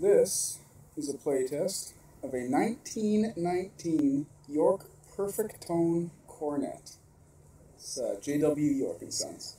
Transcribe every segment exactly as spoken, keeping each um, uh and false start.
This is a playtest of a nineteen nineteen York Perfect Tone Cornet. It's uh, J W York and Sons.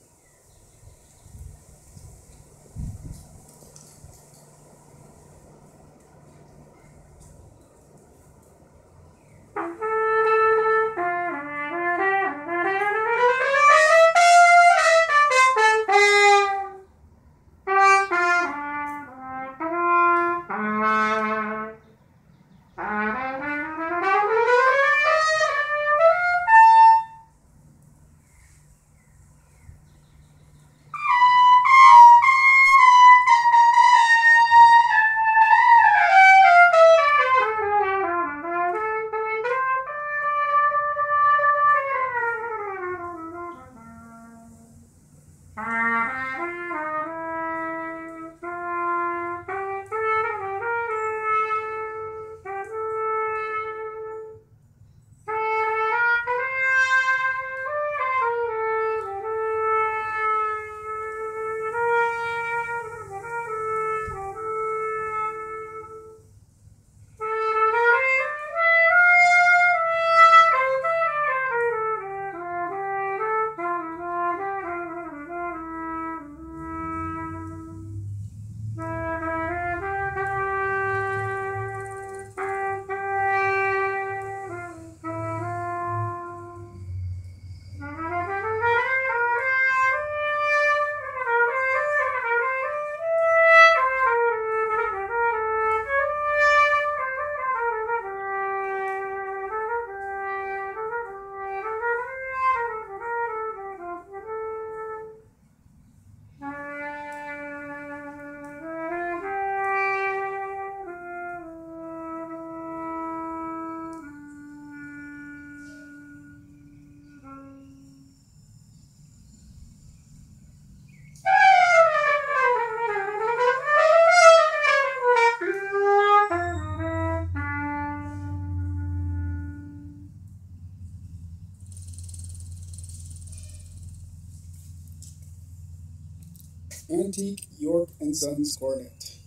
Antique York and Sons Cornet.